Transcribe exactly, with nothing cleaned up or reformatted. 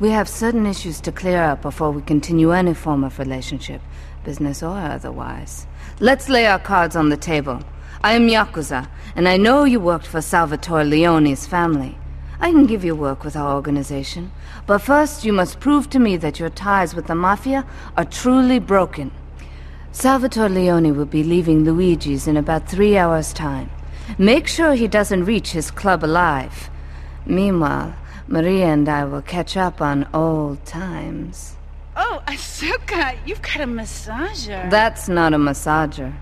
We have certain issues to clear up before we continue any form of relationship, business or otherwise. Let's lay our cards on the table. I am Yakuza, and I know you worked for Salvatore Leone's family. I can give you work with our organization, but first you must prove to me that your ties with the Mafia are truly broken. Salvatore Leone will be leaving Luigi's in about three hours' time. Make sure he doesn't reach his club alive. Meanwhile, Maria and I will catch up on old times. Oh, Asuka, you've got a massager. That's not a massager.